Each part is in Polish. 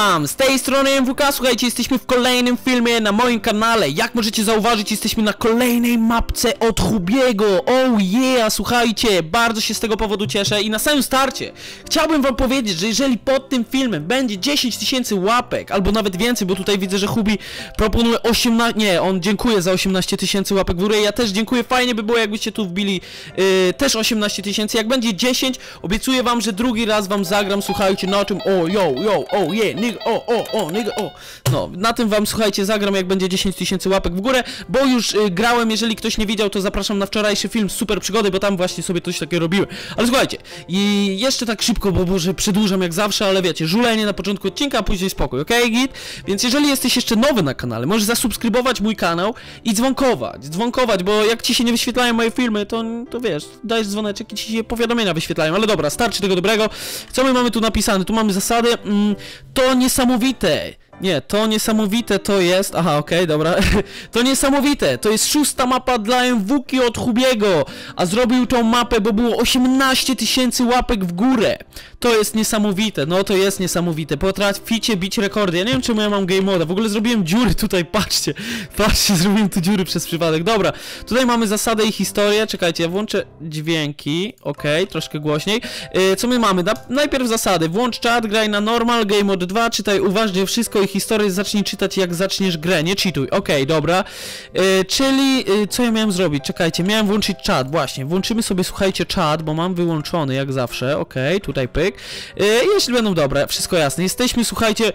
Witam! Z tej strony MWK, słuchajcie, jesteśmy w kolejnym filmie na moim kanale. Jak możecie zauważyć, jesteśmy na kolejnej mapce od Hubiego. Oh yeah, słuchajcie, bardzo się z tego powodu cieszę i na samym starcie chciałbym wam powiedzieć, że jeżeli pod tym filmem będzie 10 tysięcy łapek, albo nawet więcej, bo tutaj widzę, że Hubi proponuje 18... Nie, on dziękuję za 18 tysięcy łapek w górę, ja też dziękuję, fajnie by było, jakbyście tu wbili też 18 tysięcy. Jak będzie 10, obiecuję wam, że drugi raz wam zagram, słuchajcie, na czym... O, yo, oh yeah, nigga, nigga, o. No, na tym wam, słuchajcie, zagram, jak będzie 10 tysięcy łapek w górę, bo już grałem, jeżeli ktoś nie widział, to zapraszam na wczorajszy film Super Przygody, bo tam właśnie sobie coś takiego robiłem. Ale słuchajcie, i jeszcze tak szybko, bo może przedłużam jak zawsze, ale wiecie, żulenie na początku odcinka, a później spokój, okej, git? Więc jeżeli jesteś jeszcze nowy na kanale, możesz zasubskrybować mój kanał i dzwonkować, bo jak ci się nie wyświetlają moje filmy, to wiesz, dajesz dzwoneczek i ci się powiadomienia wyświetlają, ale dobra, starczy tego dobrego. Co my mamy tu napisane? Tu mamy zasady, to niesamowite. Nie, to niesamowite to jest... Aha, okej, dobra. To niesamowite, to jest 6. mapa dla MWK od Hubiego. A zrobił tą mapę, bo było 18 tysięcy łapek w górę. To jest niesamowite, no to jest niesamowite. Potraficie bić rekordy. Ja nie wiem, czemu ja mam game moda. W ogóle zrobiłem dziury tutaj, patrzcie. Patrzcie, zrobiłem tu dziury przez przypadek. Dobra, tutaj mamy zasadę i historię. Czekajcie, ja włączę dźwięki. Okej, troszkę głośniej. Co my mamy? Najpierw zasady. Włącz czat, graj na normal, game mode 2, czytaj uważnie wszystko i historię zacznij czytać, jak zaczniesz grę. Nie cheatuj. Okej, dobra. Czyli co ja miałem zrobić? Czekajcie, miałem włączyć czat. Właśnie, włączymy sobie, słuchajcie, czat, bo mam wyłączony jak zawsze. Okej, tutaj pyk. Jeśli będą dobre, wszystko jasne. Jesteśmy, słuchajcie...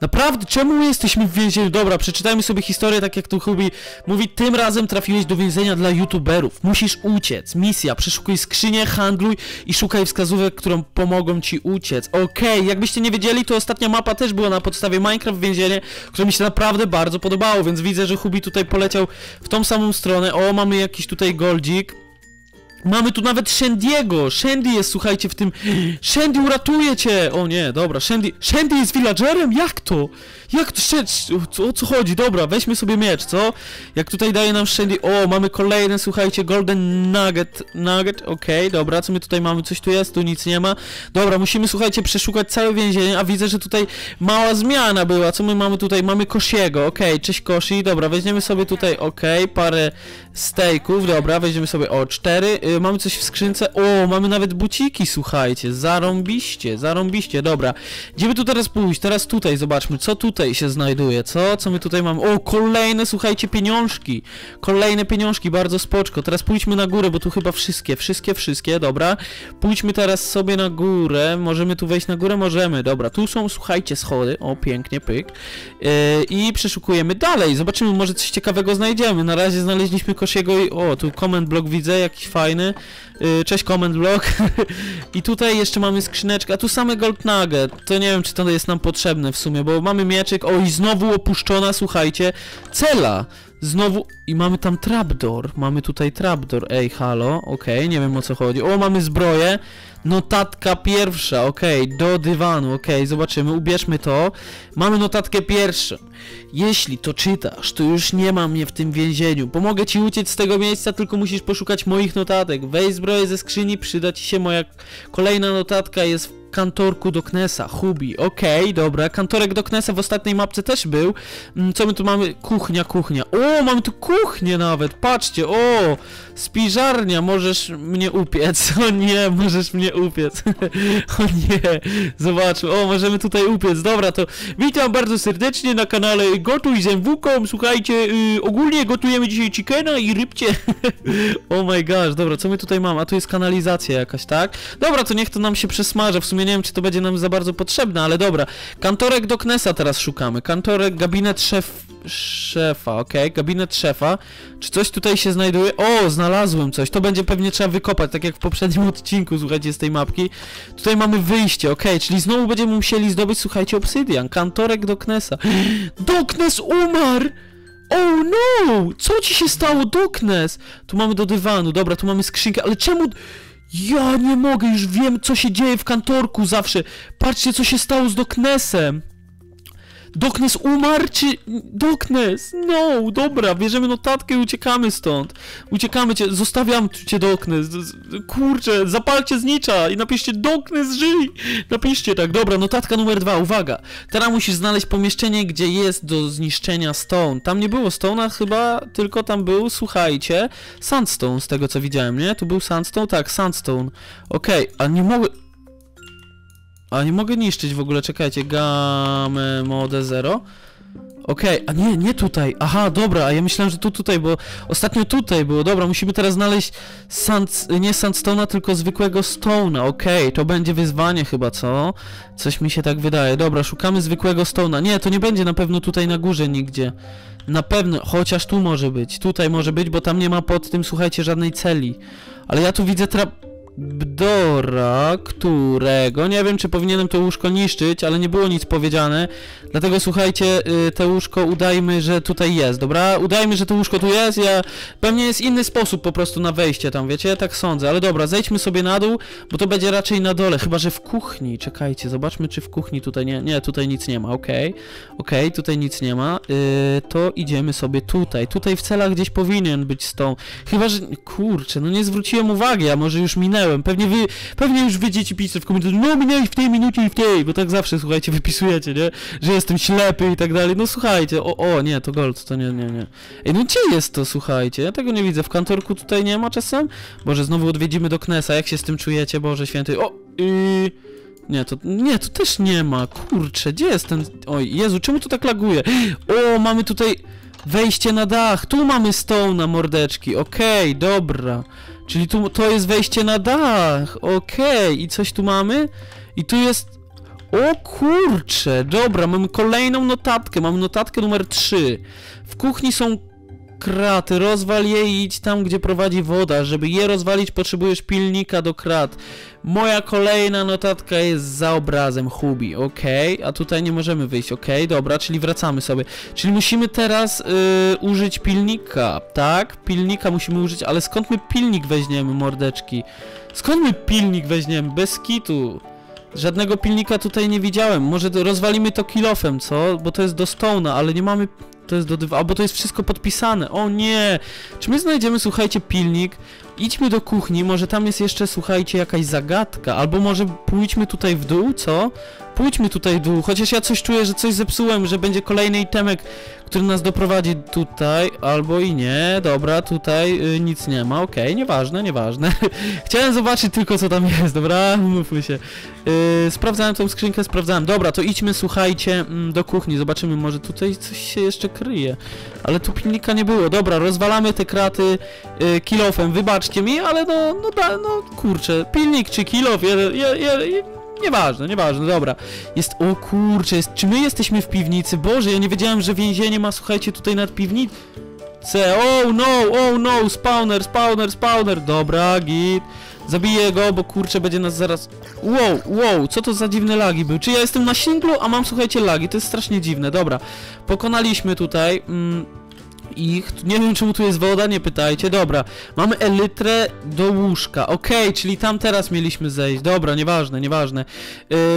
Naprawdę, czemu jesteśmy w więzieniu? Dobra, przeczytajmy sobie historię, tak jak tu Hubi mówi. Tym razem trafiłeś do więzienia dla youtuberów. Musisz uciec. Misja. Przeszukuj skrzynię, handluj i szukaj wskazówek, które pomogą ci uciec. Okej, jakbyście nie wiedzieli, to ostatnia mapa też była na podstawie Minecraft więzienie, które mi się naprawdę bardzo podobało, więc widzę, że Hubi tutaj poleciał w tą samą stronę. O, mamy jakiś tutaj goldzik. Mamy tu nawet Shendy'ego. Shendy jest, słuchajcie, w tym... Shendy uratuje cię! O nie, dobra, Shendy jest villagerem? Jak to? Jak to? O co chodzi? Dobra, weźmy sobie miecz, co? Jak tutaj daje nam Shendy... O, mamy kolejne, słuchajcie, golden nugget, okej, dobra, co my tutaj mamy? Coś tu jest? Tu nic nie ma. Dobra, musimy, słuchajcie, przeszukać całe więzienie, a widzę, że tutaj mała zmiana była. Co my mamy tutaj? Mamy Kosiego, okej, cześć Kosi. Dobra, weźmiemy sobie tutaj, okej, parę stejków, dobra, weźmiemy sobie, o, 4... Mamy coś w skrzynce. O, mamy nawet buciki, słuchajcie. Zarąbiście. Dobra. Gdzie by tu teraz pójść? Teraz tutaj, zobaczmy, co tutaj się znajduje. Co my tutaj mamy? O, kolejne, słuchajcie, pieniążki. Kolejne pieniążki, bardzo spoczko. Teraz pójdźmy na górę, bo tu chyba wszystkie. Dobra. Pójdźmy teraz sobie na górę. Możemy tu wejść na górę? Możemy. Dobra. Tu są, słuchajcie, schody. O, pięknie, pyk. I przeszukujemy dalej. Zobaczymy, może coś ciekawego znajdziemy. Na razie znaleźliśmy Kosiego i... O, tu comment block widzę, jakiś fajny. Cześć, comment blog. I tutaj jeszcze mamy skrzyneczkę, a tu same gold nugget. To nie wiem, czy to jest nam potrzebne w sumie, bo mamy mieczek. O, i znowu opuszczona, słuchajcie, cela. Znowu... I mamy tam trapdoor. Mamy tutaj trapdoor. Ej, halo. Okej, nie wiem, o co chodzi. O, mamy zbroję. Notatka pierwsza. Okej, do dywanu. Okej, zobaczymy. Ubierzmy to. Mamy notatkę pierwszą. Jeśli to czytasz, to już nie ma mnie w tym więzieniu. Pomogę ci uciec z tego miejsca, tylko musisz poszukać moich notatek. Weź zbroję ze skrzyni, przyda ci się moja... Kolejna notatka jest w kantorku Doknesa. Hubi. Okej, dobra. Kantorek Doknesa w ostatniej mapce też był. Co my tu mamy? Kuchnia. O, mamy tu kuchnię nawet. Patrzcie. O, spiżarnia. Możesz mnie upiec. O nie, możesz mnie upiec. O nie. Zobaczmy. O, możemy tutaj upiec. Dobra, to witam bardzo serdecznie na kanale Gotuj z MWK-om. Słuchajcie, ogólnie gotujemy dzisiaj chickena i rybcie. Oh my gosh. Dobra, co my tutaj mamy? A tu jest kanalizacja jakaś, tak? Dobra, to niech to nam się przesmaża. W sumie nie wiem, czy to będzie nam za bardzo potrzebne, ale dobra. Kantorek Doknesa teraz szukamy. Kantorek, gabinet szefa, gabinet szefa. Czy coś tutaj się znajduje? O, znalazłem coś. To będzie pewnie trzeba wykopać, tak jak w poprzednim odcinku, słuchajcie, z tej mapki. Tutaj mamy wyjście, czyli znowu będziemy musieli zdobyć, słuchajcie, obsydian. Kantorek Doknesa. Doknes umarł! Oh no! Co ci się stało, Doknes? Tu mamy do dywanu, dobra, tu mamy skrzynkę, ale czemu... Ja nie mogę, już wiem, co się dzieje w kantorku zawsze. Patrzcie, co się stało z Doknesem. Doknes umarł, czy... Doknes! No, dobra, bierzemy notatkę i uciekamy stąd. Uciekamy cię, zostawiam cię, Doknes. Kurczę, zapalcie znicza i napiszcie Doknes, żyj! Napiszcie tak, dobra, notatka numer 2, uwaga. Teraz musisz znaleźć pomieszczenie, gdzie jest do zniszczenia stone. Tam nie było stone'a chyba, tylko tam był, słuchajcie, sandstone z tego co widziałem, nie? Tu był sandstone? Tak, sandstone. Okej, a nie mogę... A nie mogę niszczyć w ogóle, czekajcie, game mode 0. Okej, a nie, nie tutaj, aha, dobra, a ja myślałem, że tu tutaj, bo ostatnio tutaj było, dobra, musimy teraz znaleźć nie sandstone'a, tylko zwykłego stone'a, okej, to będzie wyzwanie chyba, co? Coś mi się tak wydaje, dobra, szukamy zwykłego stone'a, nie, to nie będzie na pewno tutaj na górze nigdzie. Na pewno, chociaż tu może być, tutaj może być, bo tam nie ma pod tym, słuchajcie, żadnej celi. Ale ja tu widzę trapdora, którego... Nie wiem, czy powinienem to łóżko niszczyć, ale nie było nic powiedziane. Dlatego, słuchajcie, to łóżko udajmy, że tutaj jest, dobra? Udajmy, że to łóżko tu jest, ja... Pewnie jest inny sposób po prostu na wejście tam, wiecie? Ja tak sądzę, ale dobra, zejdźmy sobie na dół, bo to będzie raczej na dole, chyba że w kuchni. Czekajcie, zobaczmy, czy w kuchni tutaj nie... Nie, tutaj nic nie ma, okej. Okej, tutaj nic nie ma. To idziemy sobie tutaj. Tutaj w celach gdzieś powinien być stone. Chyba że... Kurczę, no nie zwróciłem uwagi, a może już minęło. Pewnie już wyjdziecie pisać w komentarzu, no minęli w tej minucie i w tej, bo tak zawsze, słuchajcie, wypisujecie, nie? Że jestem ślepy i tak dalej, no słuchajcie, nie, to gold, to nie. Ej, no gdzie jest to, słuchajcie? Ja tego nie widzę, w kantorku tutaj nie ma czasem? Boże, znowu odwiedzimy Doknesa, jak się z tym czujecie, Boże Święty, Nie, to też nie ma, kurczę, gdzie jest ten... Oj, Jezu, czemu to tak laguje? O, mamy tutaj wejście na dach, tu mamy stoł na mordeczki, okej, dobra. Czyli tu to jest wejście na dach, okej, i coś tu mamy? I tu jest... O kurcze, dobra, mamy kolejną notatkę, mamy notatkę numer 3. W kuchni są kraty, rozwal je i idź tam, gdzie prowadzi woda. Żeby je rozwalić, potrzebujesz pilnika do krat. Moja kolejna notatka jest za obrazem Hubi, okej, a tutaj nie możemy wyjść, okej, dobra, czyli wracamy sobie. Czyli musimy teraz użyć pilnika, tak? Pilnika musimy użyć, ale skąd my pilnik weźmiemy, mordeczki? Skąd my pilnik weźmiemy? Bez kitu. Żadnego pilnika tutaj nie widziałem. Może rozwalimy to kilofem, co? Bo to jest do stone'a, ale nie mamy... To jest do dywa... Albo to jest wszystko podpisane. O nie! Czy my znajdziemy, słuchajcie, pilnik? Idźmy do kuchni, może tam jest jeszcze, słuchajcie, jakaś zagadka. Albo może pójdźmy tutaj w dół, co? Pójdźmy tutaj w dół, chociaż ja coś czuję, że coś zepsułem, że będzie kolejny itemek, który nas doprowadzi tutaj, albo i nie, dobra, tutaj nic nie ma, okej, nieważne, nieważne. Chciałem zobaczyć tylko, co tam jest, dobra, mówmy się. Sprawdzałem tą skrzynkę, sprawdzałem, dobra, to idźmy, słuchajcie, do kuchni, zobaczymy, może tutaj coś się jeszcze kryje, ale tu pilnika nie było, dobra, rozwalamy te kraty kilofem, wybaczcie mi, ale no kurczę, pilnik czy kilof, nieważne, nieważne, dobra. Jest, o kurczę, jest, czy my jesteśmy w piwnicy? Boże, ja nie wiedziałem, że więzienie ma, słuchajcie, tutaj nad piwnicą. Oh no, spawner, dobra, git. Zabiję go, bo kurczę, będzie nas zaraz... Wow, co to za dziwne lagi był? Czy ja jestem na singlu, a mam, słuchajcie, lagi? To jest strasznie dziwne, dobra. Pokonaliśmy tutaj, ich, nie wiem czemu tu jest woda, nie pytajcie, dobra, mamy elytrę do łóżka, okej, czyli tam teraz mieliśmy zejść, dobra, nieważne, nieważne,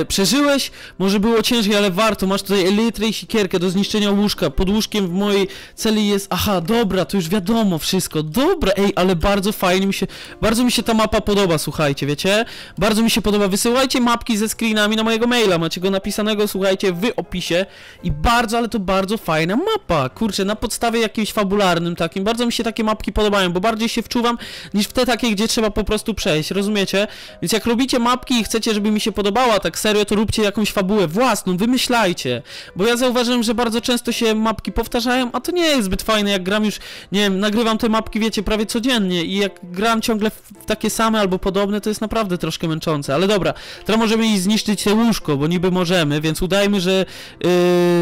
przeżyłeś, może było ciężej, ale warto, masz tutaj elytrę i sikierkę do zniszczenia łóżka, pod łóżkiem w mojej celi jest, aha, dobra, to już wiadomo wszystko, dobra, ej, ale bardzo fajnie mi się, bardzo mi się ta mapa podoba, słuchajcie, wiecie, bardzo mi się podoba, wysyłajcie mapki ze screenami na mojego maila, macie go napisanego, słuchajcie, w opisie i bardzo, ale to bardzo fajna mapa, kurczę, na podstawie jakiejś fabularnym takim. Bardzo mi się takie mapki podobają, bo bardziej się wczuwam niż w te takie, gdzie trzeba po prostu przejść, rozumiecie? Więc jak robicie mapki i chcecie, żeby mi się podobała tak serio, to róbcie jakąś fabułę własną, wymyślajcie. Bo ja zauważyłem, że bardzo często się mapki powtarzają, a to nie jest zbyt fajne, jak gram już, nie wiem, nagrywam te mapki, wiecie, prawie codziennie i jak gram ciągle w takie same albo podobne, to jest naprawdę troszkę męczące, ale dobra, teraz możemy i zniszczyć te łóżko, bo niby możemy, więc udajmy, że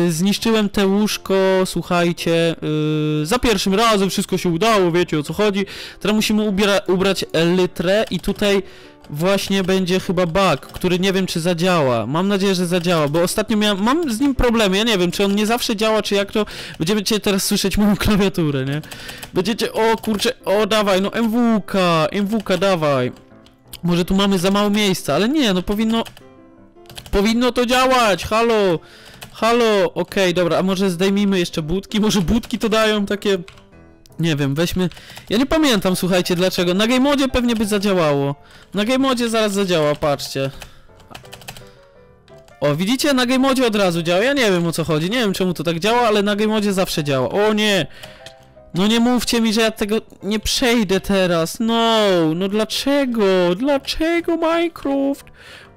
zniszczyłem te łóżko, słuchajcie, za pierwszym razem wszystko się udało, wiecie o co chodzi. Teraz musimy ubrać elytrę i tutaj właśnie będzie chyba bug, który nie wiem czy zadziała. Mam nadzieję, że zadziała, bo ostatnio mam z nim problemy, ja nie wiem, czy on nie zawsze działa, czy jak to... Będziecie teraz słyszeć moją klawiaturę, nie? Będziecie, o kurczę, o dawaj, no MWK dawaj. Może tu mamy za mało miejsca, ale nie, no powinno to działać, halo. Halo, okej, dobra, a może zdejmijmy jeszcze budki? Może budki to dają takie... Nie wiem, weźmy... Ja nie pamiętam, słuchajcie, dlaczego. Na game modzie pewnie by zadziałało. Na game modzie zaraz zadziała, patrzcie. O, widzicie? Na game modzie od razu działa. Ja nie wiem, o co chodzi. Nie wiem, czemu to tak działa, ale na game modzie zawsze działa. O nie! No nie mówcie mi, że ja tego nie przejdę teraz. No, no dlaczego? Dlaczego Minecraft?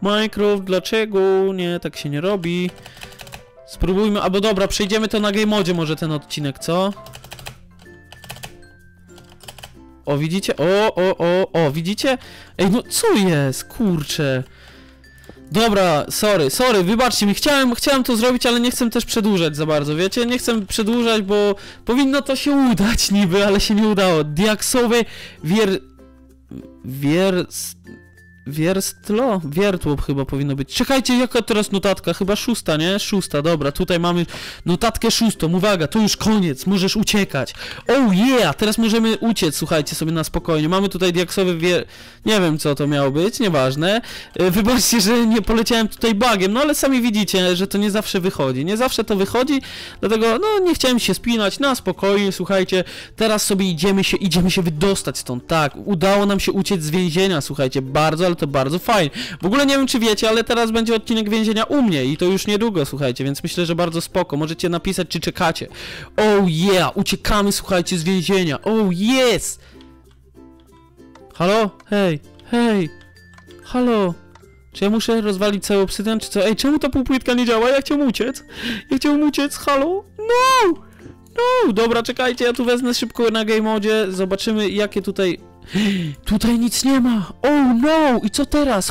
Minecraft, dlaczego? Nie, tak się nie robi. Spróbujmy, albo dobra, przejdziemy to na game modzie może ten odcinek, co? O, widzicie? O, widzicie? Ej, no co jest? Kurczę. Dobra, sorry, wybaczcie mi, chciałem to zrobić, ale nie chcę też przedłużać za bardzo, wiecie? Nie chcę przedłużać, bo powinno to się udać niby, ale się nie udało. Diaksowy wiertło chyba powinno być. Czekajcie, jaka teraz notatka? Chyba szósta, nie? Szósta, dobra, tutaj mamy notatkę szóstą. Uwaga, to już koniec, możesz uciekać. Oh yeah, teraz możemy uciec, słuchajcie, sobie na spokojnie. Mamy tutaj diaksowy nie wiem, co to miało być, nieważne. Wybaczcie, że nie poleciałem tutaj bugiem, no ale sami widzicie, że to nie zawsze wychodzi. Nie zawsze to wychodzi, dlatego, no, nie chciałem się spinać, na spokojnie, słuchajcie. Teraz sobie idziemy się wydostać stąd, tak. Udało nam się uciec z więzienia, słuchajcie, bardzo, ale to bardzo fajnie. W ogóle nie wiem, czy wiecie, ale teraz będzie odcinek więzienia u mnie i to już niedługo, słuchajcie, więc myślę, że bardzo spoko. Możecie napisać, czy czekacie. Oh yeah, uciekamy, słuchajcie, z więzienia. Oh yes! Halo? Hej! Halo! Czy ja muszę rozwalić cały obsydian, czy co? Ej, czemu ta półpłytka nie działa? Ja chciałem uciec, halo? No! No! Dobra, czekajcie, ja tu wezmę szybko na game modzie. Zobaczymy, jakie tutaj... Tutaj nic nie ma! Oh no! I co teraz?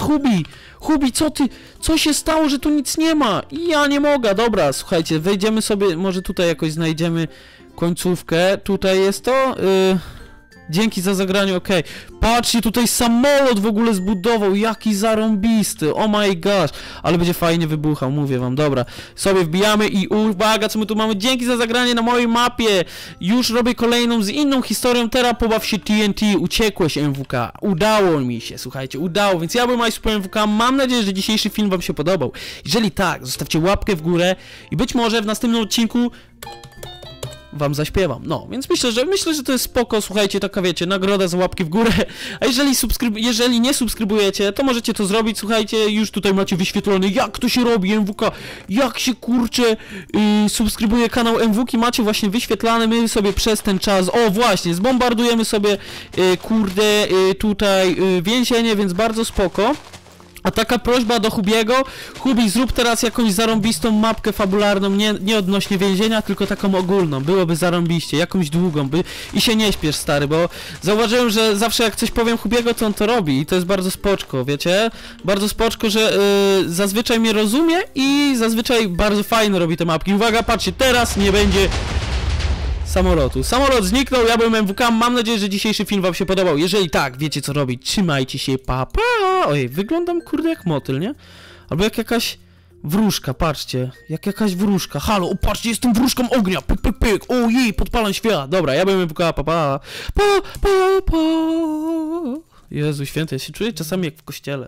Hubi, co ty? Co się stało, że tu nic nie ma? Ja nie mogę! Dobra, słuchajcie, wejdziemy sobie, może tutaj jakoś znajdziemy końcówkę. Tutaj jest to... Dzięki za zagranie, okej. Patrzcie, tutaj samolot w ogóle zbudował, jaki zarąbisty, oh my gosh. Ale będzie fajnie wybuchał, mówię wam, dobra. Sobie wbijamy i uwaga, co my tu mamy. Dzięki za zagranie na mojej mapie. Już robię kolejną z inną historią, teraz pobaw się TNT, uciekłeś MWK. Udało mi się, słuchajcie, udało, więc ja byłem MWK, mam nadzieję, że dzisiejszy film wam się podobał. Jeżeli tak, zostawcie łapkę w górę i być może w następnym odcinku... wam zaśpiewam. No, więc myślę, że to jest spoko, słuchajcie, taka, wiecie, nagroda za łapki w górę, a jeżeli nie subskrybujecie, to możecie to zrobić, słuchajcie, już tutaj macie wyświetlony, jak to się robi MWK, jak się, kurczę, subskrybuje kanał MWK, macie właśnie wyświetlany, my sobie przez ten czas, o właśnie, zbombardujemy sobie, kurde, tutaj więzienie, więc bardzo spoko. A taka prośba do Hubiego. Hubi, zrób teraz jakąś zarąbistą mapkę fabularną, nie odnośnie więzienia, tylko taką ogólną. Byłoby zarąbiście, jakąś długą. I się nie śpiesz, stary, bo zauważyłem, że zawsze jak coś powiem Hubiego, to on to robi i to jest bardzo spoczko, wiecie? Bardzo spoczko, że zazwyczaj mnie rozumie i zazwyczaj bardzo fajnie robi te mapki. Uwaga, patrzcie, teraz nie będzie... samolotu. Samolot zniknął, ja byłem MWK, mam nadzieję, że dzisiejszy film wam się podobał. Jeżeli tak, wiecie co robić, trzymajcie się, pa, pa. Ojej, wyglądam, kurde, jak motyl, nie? Albo jak jakaś wróżka, patrzcie, jak jakaś wróżka. Halo, o, patrzcie, jestem wróżką ognia, pyk, pyk, pyk, ojej, podpalam świat. Dobra, ja byłem MWK, pa, pa, pa, pa, pa. Jezu święty, ja się czuję czasami jak w kościele.